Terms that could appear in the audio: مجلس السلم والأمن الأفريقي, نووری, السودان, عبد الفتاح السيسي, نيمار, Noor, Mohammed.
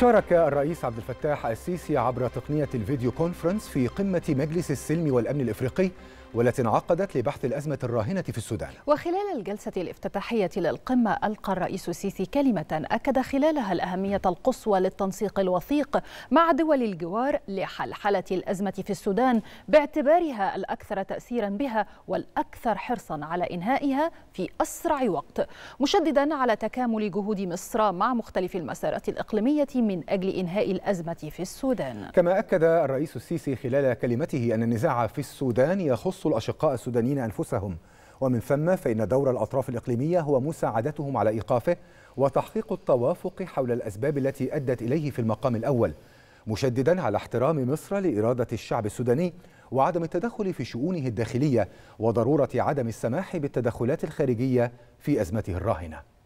شارك الرئيس عبد الفتاح السيسي عبر تقنية الفيديو كونفرنس في قمة مجلس السلم والأمن الأفريقي، والتي انعقدت لبحث الأزمة الراهنة في السودان. وخلال الجلسة الافتتاحية للقمة ألقى الرئيس السيسي كلمة أكد خلالها الأهمية القصوى للتنسيق الوثيق مع دول الجوار لحلحلة الأزمة في السودان، باعتبارها الأكثر تأثيرا بها والأكثر حرصا على إنهائها في أسرع وقت، مشددا على تكامل جهود مصر مع مختلف المسارات الإقليمية من أجل إنهاء الأزمة في السودان. كما أكد الرئيس السيسي خلال كلمته أن النزاع في السودان يخص الأشقاء السودانيين أنفسهم، ومن ثم فإن دور الأطراف الإقليمية هو مساعدتهم على إيقافه وتحقيق التوافق حول الأسباب التي أدت إليه في المقام الأول، مشددا على احترام مصر لإرادة الشعب السوداني وعدم التدخل في شؤونه الداخلية وضرورة عدم السماح بالتدخلات الخارجية في أزمته الراهنة.